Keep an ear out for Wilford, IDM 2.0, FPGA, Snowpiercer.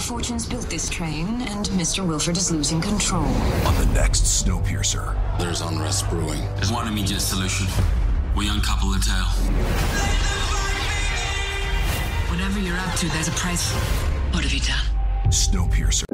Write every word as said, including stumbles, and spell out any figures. Fortune's built this train, and Mister Wilford is losing control. On the next Snowpiercer. There's unrest brewing. There's one immediate solution. We uncouple the tail. Whatever you're up to, there's a price. What have you done? Snowpiercer.